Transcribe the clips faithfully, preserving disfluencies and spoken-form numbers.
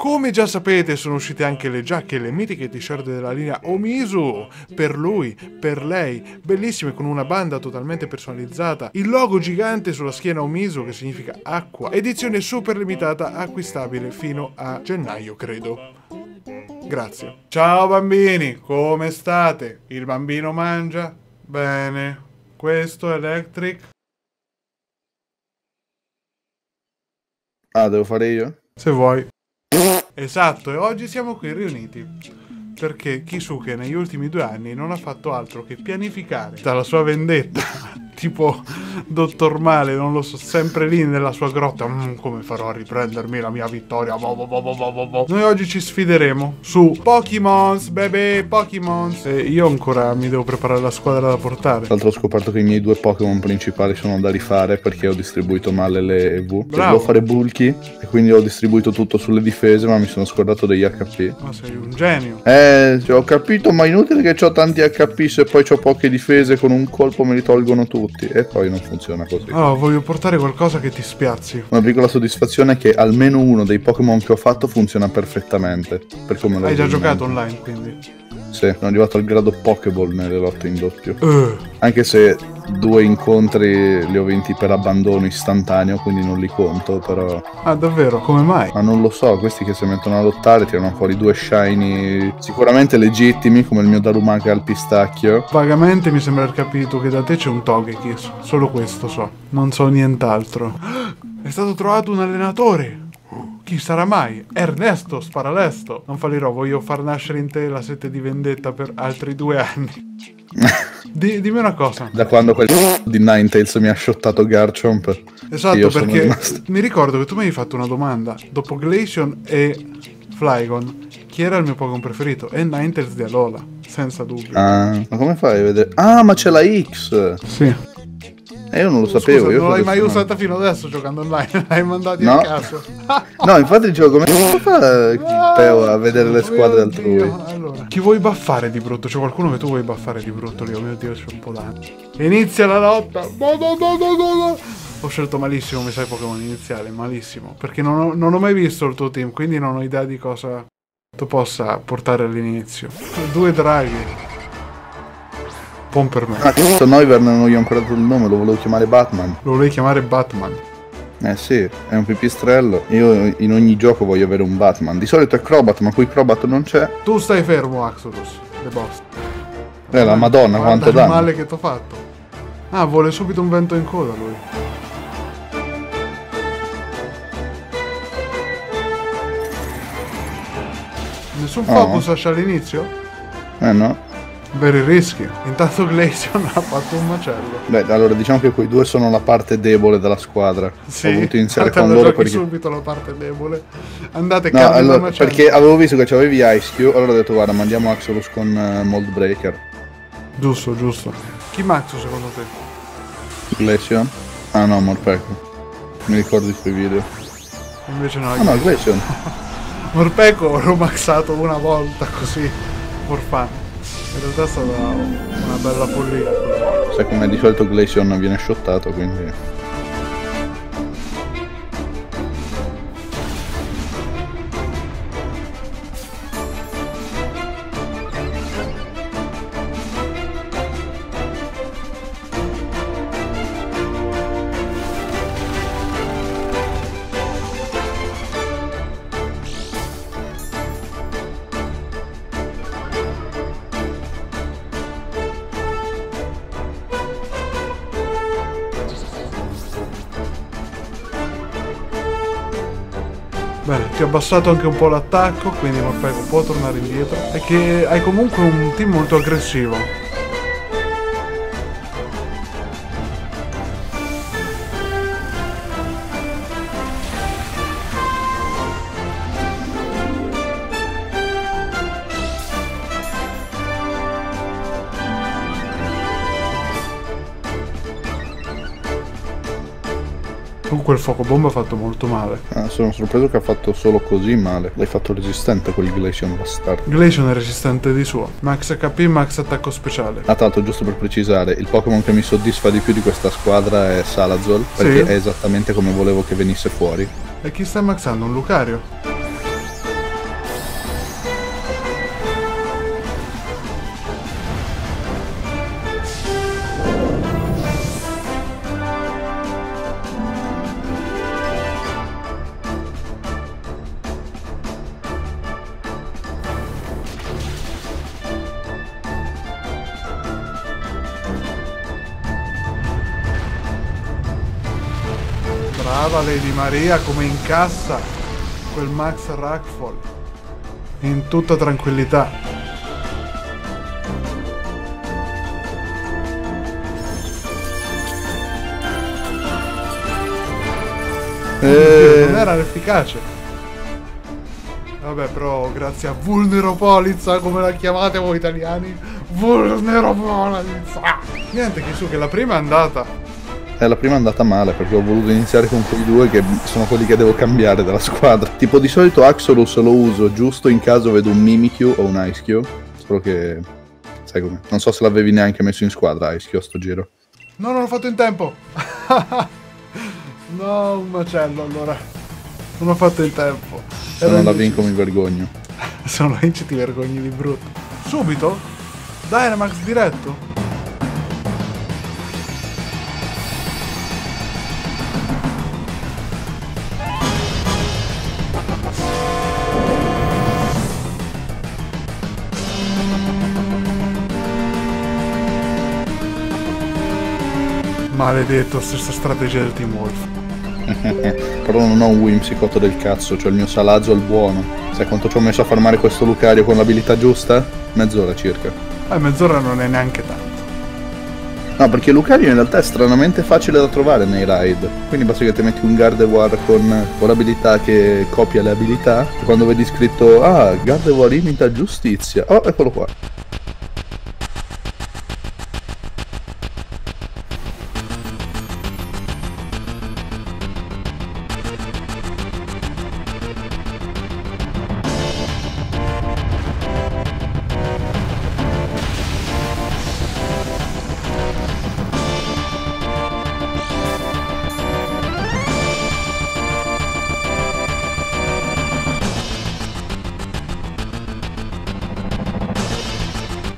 Come già sapete, sono uscite anche le giacche e le mitiche t-shirt della linea Omisu, per lui, per lei, bellissime, con una banda totalmente personalizzata, il logo gigante sulla schiena Omisu che significa acqua, edizione super limitata, acquistabile fino a gennaio, credo. Grazie. Ciao bambini, come state? Il bambino mangia? Bene. Questo è Electric. Ah, devo fare io? Se vuoi. Esatto, e oggi siamo qui riuniti perché Kisuke negli ultimi due anni non ha fatto altro che pianificare dalla sua vendetta, tipo dottor Male, non lo so, sempre lì nella sua grotta, mm, come farò a riprendermi la mia vittoria, bo bo bo bo bo bo. Noi oggi ci sfideremo su Pokémon, baby, Pokémon. E io ancora mi devo preparare la squadra da portare. Tra l'altro ho scoperto che i miei due Pokémon principali sono da rifare perché ho distribuito male le E V. Volevo fare bulky e quindi ho distribuito tutto sulle difese, ma mi sono scordato degli H P. Ma sei un genio. Eh, cioè, ho capito, ma inutile che ho tanti H P se poi ho poche difese, con un colpo me li tolgono tutti. E poi non funziona così. Oh, voglio portare qualcosa che ti spiazzi. Una piccola soddisfazione è che almeno uno dei Pokémon che ho fatto funziona perfettamente. Per come Hai già rimane. giocato online, quindi? Sì, sono arrivato al grado Pokéball nelle lotte in doppio. uh. Anche se due incontri li ho vinti per abbandono istantaneo, quindi non li conto, però... Ah, davvero? Come mai? Ma non lo so, questi che si mettono a lottare tirano fuori due shiny sicuramente legittimi, come il mio Darumaka al pistacchio. Vagamente mi sembra aver capito che da te c'è un Togekiss, solo questo so, non so nient'altro. È stato trovato un allenatore! Chi sarà mai? Ernesto Sparalesto! Non fallirò, voglio far nascere in te la sete di vendetta per altri due anni. Di, dimmi una cosa. Da quando quel di Ninetales mi ha shottato Garchomp. Esatto, perché rimasto... mi ricordo che tu mi hai fatto una domanda. Dopo Glaceon e Flygon, chi era il mio Pokémon preferito? E Ninetales di Alola, senza dubbio. Ah, ma come fai a vedere? Ah, ma c'è la X! Sì. E eh, io non lo sapevo. Scusa, io non l'hai mai usata fino adesso giocando online, l'hai mandati no. a caso. No, infatti il gioco, come fa Teo a vedere le squadre altrui? Allora, chi vuoi baffare di brutto? C'è qualcuno che tu vuoi baffare di brutto lì? Oh mio Dio, c'è un po' d'anno. Inizia la lotta. No, no, no, no, no. Ho scelto malissimo, mi sai, Pokémon iniziale, malissimo. Perché non ho, non ho mai visto il tuo team, quindi non ho idea di cosa tu possa portare all'inizio. Due draghi. Buon per me. Ah, questo Noivern non gli ho ancora dato il nome, lo volevo chiamare Batman. Lo volevi chiamare Batman? Eh sì, è un pipistrello. Io in ogni gioco voglio avere un Batman. Di solito è Crobat, ma qui Crobat non c'è. Tu stai fermo, Axodus. Le boss. Eh, la madonna, quanto danno. Male che t'ho fatto. Ah, vuole subito un vento in coda lui. Nessun oh. focus lascia all'inizio? Eh no. Veri rischi. Intanto Glaceon ha fatto un macello. Beh, allora diciamo che quei due sono la parte debole della squadra. Sì, ho voluto iniziare con loro perché... subito la parte debole. Andate, no, allora, perché avevo visto che c'avevi Ice-Q, allora ho detto guarda, mandiamo Axolos con uh, Moldbreaker. Giusto, giusto. Chi Maxo secondo te? Glaceon? Ah no, Morpeco. Mi ricordo i suoi video. Invece no, ah, no, Glaceon. Morpeco l'ho maxato una volta così, for fun. In realtà è stata una bella follia. Sai come di solito Glaceon viene shottato, quindi... Bene, ti ho abbassato anche un po' l'attacco, quindi Morpeco può tornare indietro. È che hai comunque un team molto aggressivo. Comunque il fuoco bomba ha fatto molto male. Ah, sono sorpreso che ha fatto solo così male. L'hai fatto resistente quel Glaceon bastardo. Glaceon è resistente di suo. Max H P, max attacco speciale. Ah, tanto giusto per precisare, il Pokémon che mi soddisfa di più di questa squadra è Salazzle, perché sì, è esattamente come volevo che venisse fuori. E chi sta maxando? Un Lucario? Brava Lady Maria, come incassa quel Max Rackfall in tutta tranquillità. E... non era efficace. Vabbè, però grazie a Vulneropolizza, come la chiamate voi italiani, Vulneropolizza. Niente, Kisuke, la prima è andata. Eh, la prima è andata male perché ho voluto iniziare con quei due che sono quelli che devo cambiare della squadra. Tipo, di solito Axolos lo uso giusto in caso vedo un Mimikyu o un Ice-Q. Spero che... sai come. Non so se l'avevi neanche messo in squadra Ice-Q a sto giro. No, non l'ho fatto in tempo. No, un macello allora. Non ho fatto in tempo. Se non la vinco mi vergogno. Se non la vinci ti vergogni di brutto. Subito? Dynamax diretto? Maledetto, stessa strategia del Team Wolf. Però non ho un Whimsicott del cazzo, c'ho cioè il mio Salazzle buono. Sai quanto ci ho messo a farmare questo Lucario con l'abilità giusta? Mezz'ora circa. Eh, mezz'ora non è neanche tanto. No, perché Lucario in realtà è stranamente facile da trovare nei raid. Quindi basta che ti metti un Gardevoir con, con l'abilità che copia le abilità. E quando vedi scritto, ah, Gardevoir imita giustizia. Oh, eccolo qua.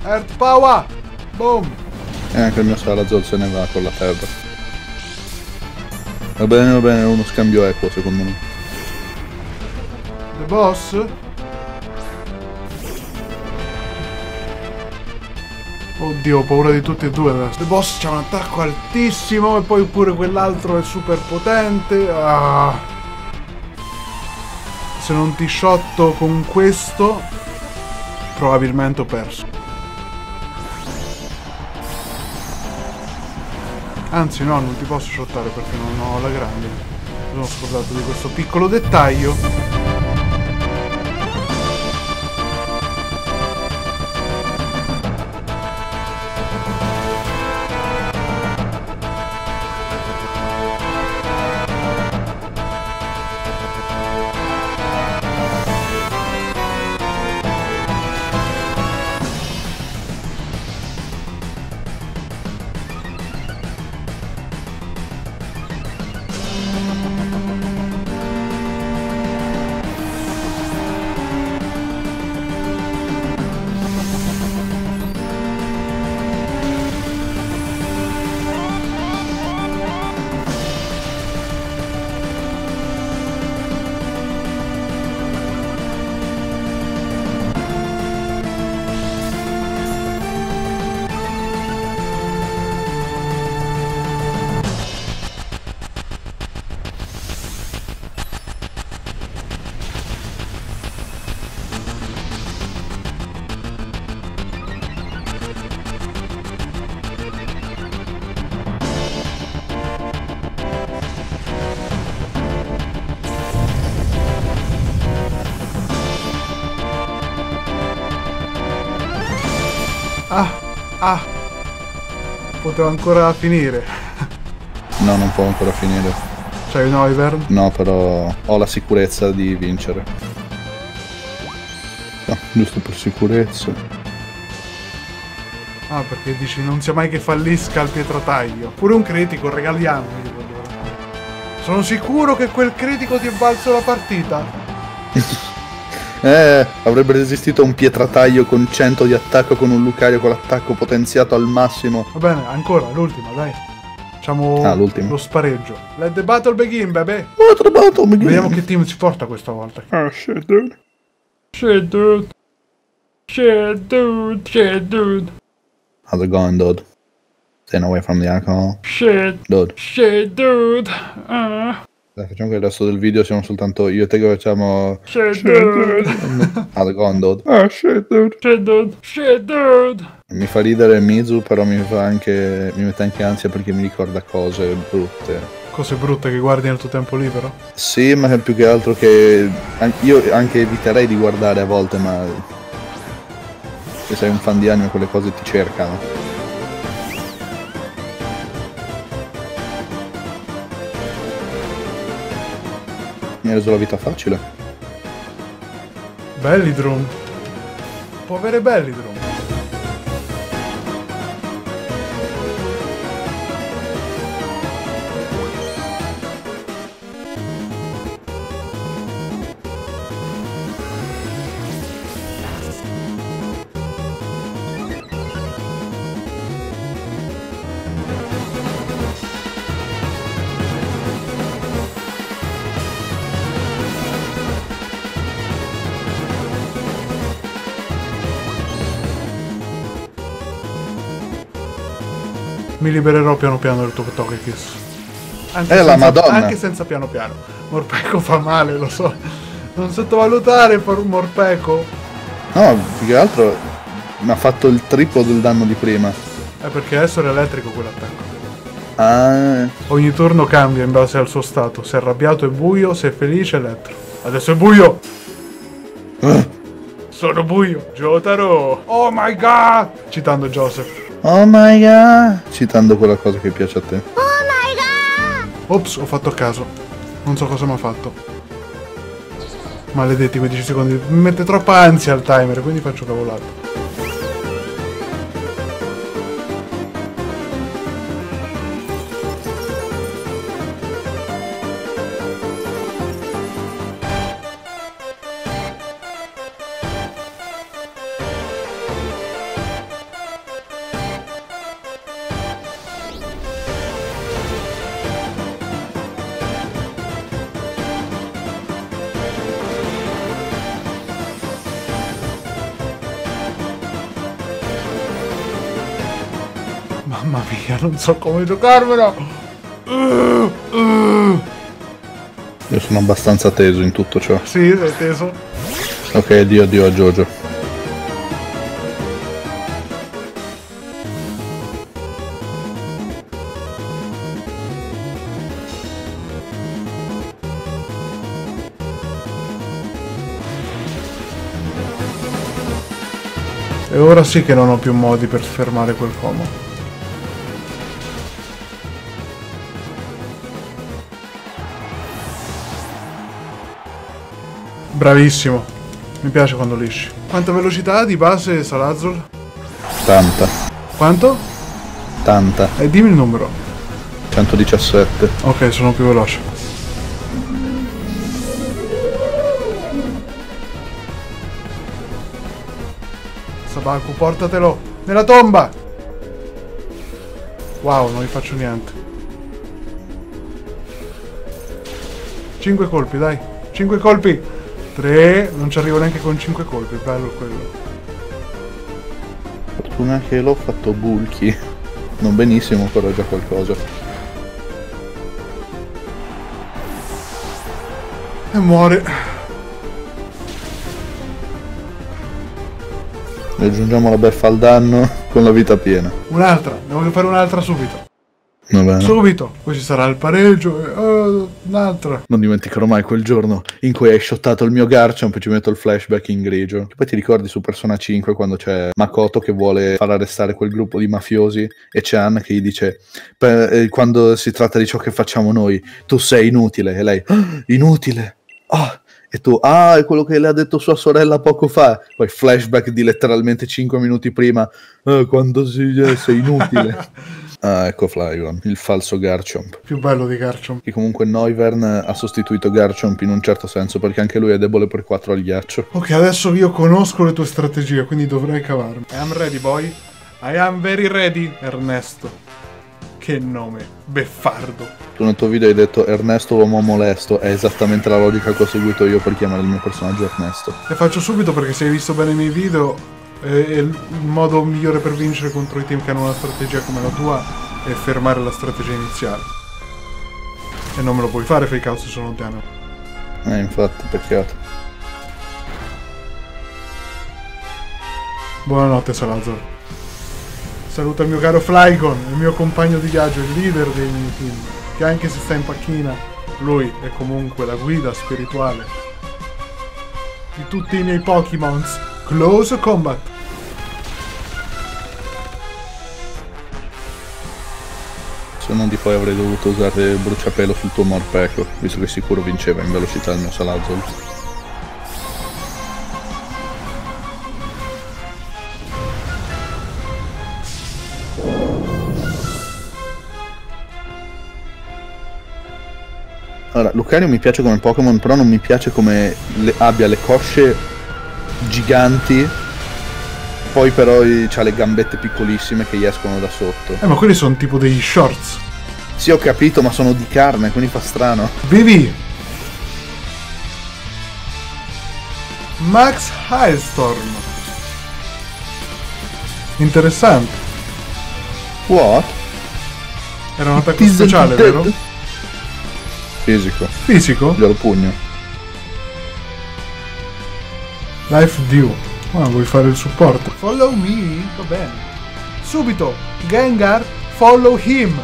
Earth Power! Boom! E anche il mio Salazzle se ne va con la terra. Va bene, va bene, è uno scambio equo secondo me. The boss? Oddio, ho paura di tutti e due adesso. The boss c'ha un attacco altissimo e poi pure quell'altro è super potente. Ah. Se non ti shotto con questo, probabilmente ho perso. Anzi no, non ti posso shottare perché non ho la grande. Mi sono scordato di questo piccolo dettaglio. Ah, ah, poteva ancora finire. No, non può ancora finire. C'hai un Ivern? No, però ho la sicurezza di vincere. No, giusto per sicurezza. Ah, perché dici non sia mai che fallisca il pietrotaglio. Pure un critico, regaliamogli. Sono sicuro che quel critico ti è valso la partita. Eh, avrebbe resistito a un pietrataglio con cento di attacco con un Lucario con l'attacco potenziato al massimo. Va bene, ancora, l'ultima, dai. Facciamo ah, lo spareggio. Let the battle begin, baby. Let the battle begin. Vediamo che team ci porta questa volta. Ah, shit, dude. Shit, dude. Shit, dude. Shit, dude. How's it going, dude? Staying away from the alcohol. Shit. Dude. Shit, dude. Uh. Dai, facciamo che il resto del video siamo soltanto io e te che facciamo... Shit dude! Al Gondod. Ah, shit dude! Shit dude! Shit dude! Mi fa ridere Mizu, però mi fa anche... mi mette anche ansia perché mi ricorda cose brutte. Cose brutte che guardi nel tuo tempo libero? Sì, ma più che altro che... io anche eviterei di guardare a volte, ma... se sei un fan di anime quelle cose ti cercano. Mi ha reso la vita facile. Bellidrum. Può avere Bellidrum. Mi libererò piano piano del tuo Togekiss. Anche, eh, senza, anche senza piano piano. Morpeco fa male, lo so. Non sottovalutare un Morpeco. No, più che altro mi ha fatto il triplo del danno di prima. È perché adesso era elettrico quell'attacco. Ah. Ogni turno cambia in base al suo stato. Se è arrabbiato è buio, se è felice è elettro. Adesso è buio! Uh. Sono buio! Jotaro! Oh my god! Citando Joseph. Oh my god! Citando quella cosa che piace a te. Oh my god! Ops, ho fatto a caso. Non so cosa mi ha fatto. Maledetti quindici secondi. Mi mette troppa ansia il timer, quindi faccio cavolate. Mamma mia, non so come giocarmela! Uh, uh. Io sono abbastanza teso in tutto ciò. Sì, sei teso. Ok, addio addio a JoJo. E ora sì che non ho più modi per fermare quel combo. Bravissimo, mi piace quando lisci. Quanta velocità di base Salazzle? ottanta. Quanto? ottanta. E dimmi il numero. centodiciassette. Ok, sono più veloce. Sabaku, portatelo nella tomba! Wow, non gli faccio niente. cinque colpi, dai. cinque colpi! tre, non ci arrivo neanche con cinque colpi, bello quello. Fortuna che l'ho fatto bulky. Non benissimo, però è già qualcosa. E muore. E aggiungiamo la beffa al danno con la vita piena. Un'altra, devo fare un'altra subito. Subito, poi ci sarà il pareggio e uh, un'altra. Non dimenticherò mai quel giorno in cui hai shottato il mio Garchomp e ci metto il flashback in grigio. Poi ti ricordi su Persona cinque quando c'è Makoto che vuole far arrestare quel gruppo di mafiosi e Chan che gli dice eh, quando si tratta di ciò che facciamo noi tu sei inutile, e lei ah, inutile, ah, e tu ah è quello che le ha detto sua sorella poco fa, poi flashback di letteralmente cinque minuti prima eh, quando si, eh, sei inutile. Ah, ecco Flygon, il falso Garchomp. Più bello di Garchomp. Che comunque Noivern ha sostituito Garchomp in un certo senso, perché anche lui è debole per quattro al ghiaccio. Ok, adesso io conosco le tue strategie, quindi dovrei cavarmi. I am ready, boy. I am very ready, Ernesto. Che nome, beffardo. Tu nel tuo video hai detto Ernesto l'uomo molesto, è esattamente la logica che ho seguito io per chiamare il mio personaggio Ernesto. Le faccio subito perché se hai visto bene i miei video... e il modo migliore per vincere contro i team che hanno una strategia come la tua è fermare la strategia iniziale. E non me lo puoi fare fake out se sono piano. Eh, infatti, peccato. Buonanotte, Salazzle. Saluta il mio caro Flygon, il mio compagno di viaggio, il leader dei miei team, che anche se sta in panchina, lui è comunque la guida spirituale di tutti i miei Pokémon. Close combat! Se non di poi avrei dovuto usare bruciapelo sul tuo Morpeco, visto che sicuro vinceva in velocità il mio Salazzle. Allora, Lucario mi piace come Pokémon, però non mi piace come le, abbia le cosce giganti, poi però ha le gambette piccolissime che gli escono da sotto. Eh, ma quelli sono tipo degli shorts. Sì, ho capito, ma sono di carne, quindi fa strano. Vivi! Max Hailstorm. Interessante. What? Era un attacco speciale, vero? Fisico. Fisico? Glielo pugno. Life Dew. Ah, vuoi fare il supporto? Follow me? Va bene. Subito! Gengar, follow him!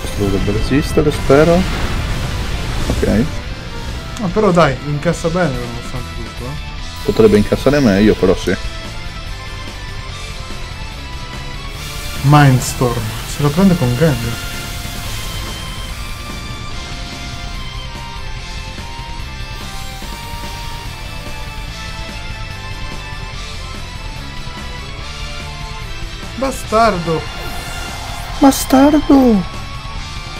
Questo dovrebbe resistere, spero. Ok. Ah, però dai, incassa bene nonostante tutto. Eh? Potrebbe incassare meglio, però sì. Mindstorm, se lo prende con Gengar. Bastardo! Bastardo!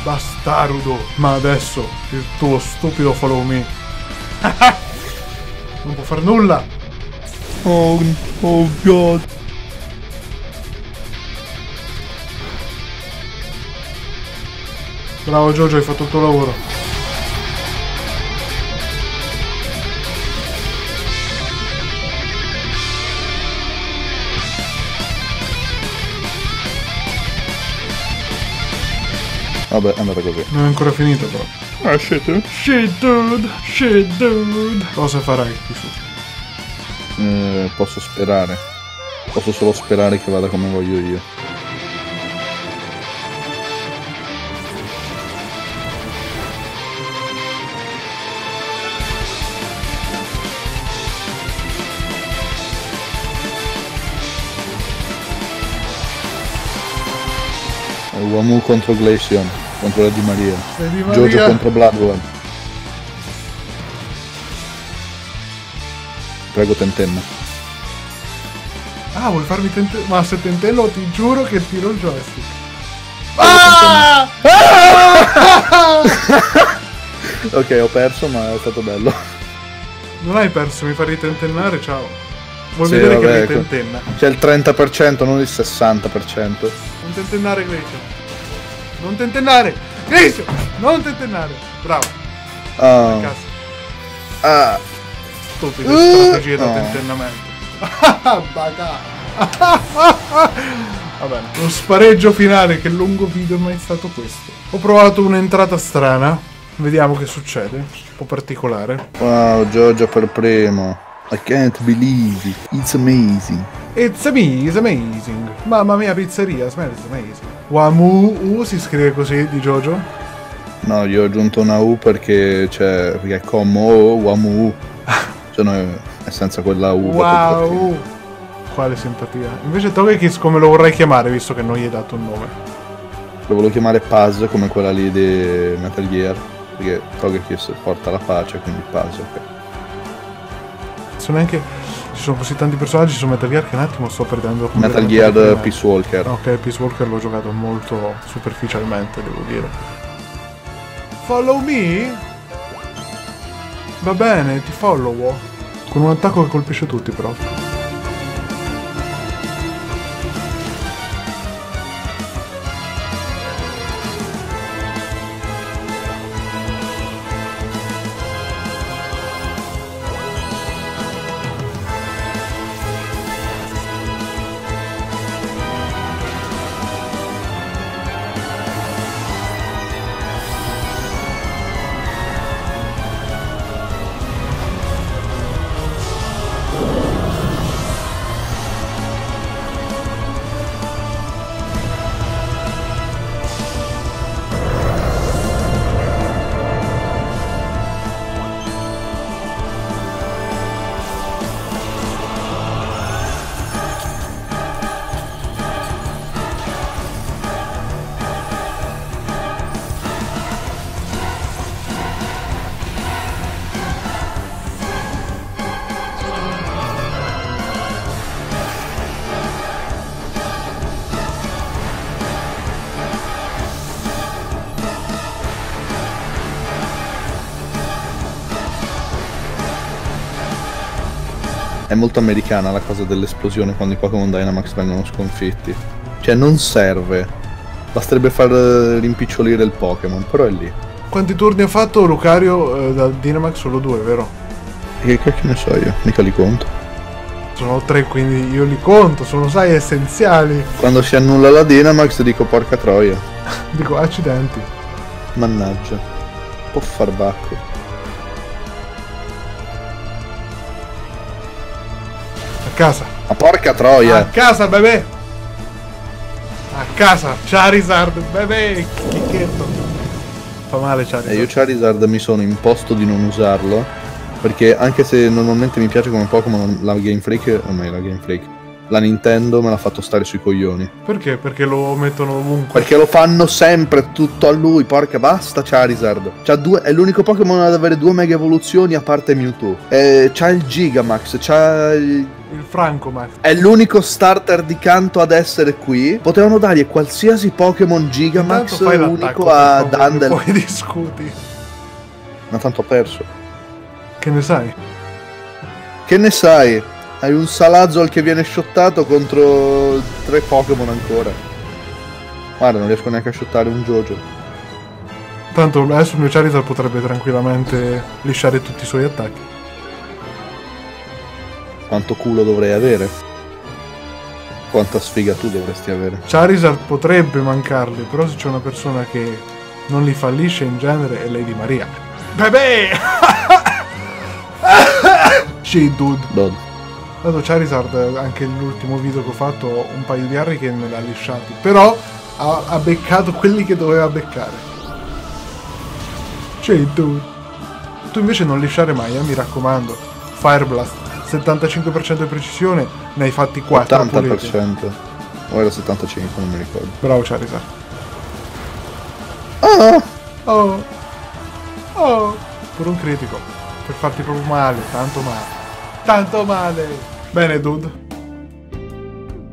Bastardo! Ma adesso il tuo stupido follow me. Non può far nulla! Oh, oh god! Bravo JoJo, hai fatto il tuo lavoro. Vabbè, è andata così. Non è ancora finito però. Ah, shit dude. Shit dude. Shit dude. Cosa farai qui su? Eh, posso sperare. Posso solo sperare che vada come voglio io. Uomo contro Glaceon, contro la Di Maria. Di Maria. JoJo contro Bloodborne. Prego tentenno. Ah, vuoi farmi tentenno? Ma se tentenno ti giuro che tiro il joystick. Ah! Ah! Ok, ho perso, ma è stato bello. Non hai perso, mi fai ritentennare, ciao. Vuol sì, vedere vabbè, che ritentenna. C'è il trenta per cento, non il sessanta per cento. Non tentennare Glaceon. Non tentennare Glaceon. Non tentennare. Bravo. Oh. Ah. Stupide uh. strategie da oh. tentennamento. Va bene. Lo spareggio finale, che lungo video mai stato questo. Ho provato un'entrata strana. Vediamo che succede. Un po' particolare. Wow, JoJo per primo. I can't believe it, it's amazing. It's amazing, it's amazing. Mamma mia pizzeria, smells amazing. Wamu U si scrive così di JoJo? No, io ho aggiunto una U perché c'è, perché è come O, Wamu U. Cioè no, è senza quella U. Wow, quale simpatia. Invece Togekiss come lo vorrei chiamare, visto che non gli hai dato un nome? Lo volevo chiamare Paz, come quella lì di Metal Gear, perché Togekiss porta la pace, quindi Paz, ok. Neanche ci sono così tanti personaggi su Metal Gear che un attimo sto perdendo. Metal Gear Metal Peace Walker. Ok, Peace Walker l'ho giocato molto superficialmente, devo dire. Follow me? Va bene, ti follow. Con un attacco che colpisce tutti però. È molto americana la cosa dell'esplosione quando i Pokémon Dynamax vengono sconfitti. Cioè non serve. Basterebbe far rimpicciolire il Pokémon, però è lì. Quanti turni ha fatto Lucario eh, da Dynamax? Solo due, vero? E che ne so io? Mica li conto. Sono tre, quindi io li conto, sono sai essenziali. Quando si annulla la Dynamax dico porca troia. Dico accidenti. Mannaggia. Può far bacco. Casa. Ma porca troia! A casa, bebè! A casa, Charizard, bebè! Chicchetto! Fa male Charizard. E io Charizard mi sono imposto di non usarlo, perché anche se normalmente mi piace come Pokémon, la Game Freak, ormai la Game Freak, la Nintendo me l'ha fatto stare sui coglioni. Perché? Perché lo mettono ovunque. Perché lo fanno sempre, tutto a lui, porca basta Charizard. C'ha due, è l'unico Pokémon ad avere due mega evoluzioni a parte Mewtwo. Eh, c'ha il Gigamax, c'ha il... il Franco Max. È l'unico starter di canto ad essere qui. Potevano dargli qualsiasi Pokémon Gigamax unico a Dandel. Poi discuti. Ma tanto ho perso. Che ne sai? Che ne sai? Hai un Salazzle che viene shottato contro tre Pokémon ancora. Guarda, non riesco neanche a shottare un JoJo. Tanto adesso il mio Charizard potrebbe tranquillamente lisciare tutti i suoi attacchi. Quanto culo dovrei avere? Quanta sfiga tu dovresti avere? Charizard potrebbe mancarli, però se c'è una persona che non li fallisce in genere è Lady Maria. Bebè! Sì, dude. Dude. Dato Charizard, anche nell'ultimo video che ho fatto, un paio di arri che me l'ha lisciati. Però ha, ha beccato quelli che doveva beccare. Sì, dude. Tu invece non lisciare mai, eh, mi raccomando. Fire Blast. settantacinque per cento di precisione, ne hai fatti quattro. ottanta per cento o era settantacinque per cento, non mi ricordo. Bravo Charizard. Oh oh oh, pure un critico per farti proprio male, tanto male, tanto male. Bene dude,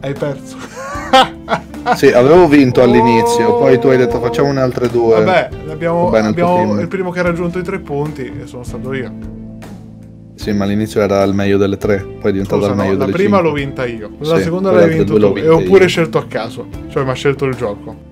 hai perso. Sì, avevo vinto all'inizio, oh, poi tu hai detto facciamo un altre due. Vabbè, abbiamo, bene, abbiamo il, il primo che ha raggiunto i tre punti e sono stato io. Sì, ma all'inizio era al meglio delle tre, poi è diventato al meglio no, delle cinque. La prima l'ho vinta io, la sì, seconda l'hai vinto tu, e ho pure scelto a caso, cioè mi ha scelto il gioco.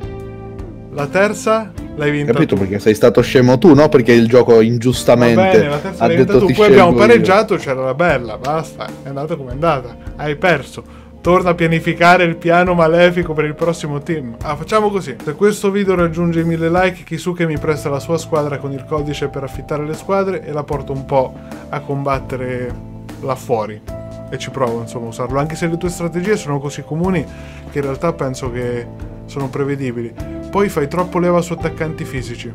La terza l'hai vinta. Capito tu. Perché sei stato scemo tu, no? Perché il gioco ingiustamente va bene, la terza ha detto tu. Ti poi abbiamo pareggiato, c'era la bella, basta, è andata come è andata, hai perso. Torna a pianificare il piano malefico per il prossimo team. Ah, facciamo così. Se questo video raggiunge i mille like, Kisuke mi presta la sua squadra con il codice per affittare le squadre e la porto un po' a combattere là fuori. E ci provo, insomma, a usarlo. Anche se le tue strategie sono così comuni che in realtà penso che sono prevedibili. Poi fai troppo leva su attaccanti fisici.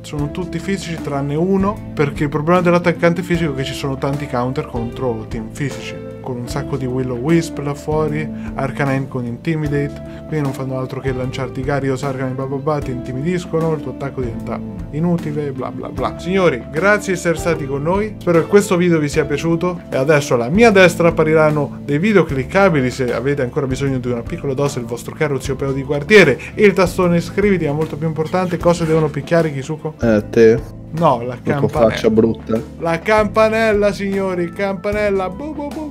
Sono tutti fisici tranne uno, perché il problema dell'attaccante fisico è che ci sono tanti counter contro team fisici. Con un sacco di Willow Wisp là fuori, Arcanine con Intimidate, quindi non fanno altro che lanciarti Gyarados, Arcanine, bla bla bla, ti intimidiscono, il tuo attacco diventa inutile, bla bla bla. Signori, grazie di essere stati con noi, spero che questo video vi sia piaciuto e adesso alla mia destra appariranno dei video cliccabili se avete ancora bisogno di una piccola dose del vostro caro zio Peo di quartiere, il tastone iscriviti, ma molto più importante, cosa devono picchiare Kisuko? Eh, te. No, la campanella. La tua faccia brutta. La campanella, signori, campanella, bu bu bu.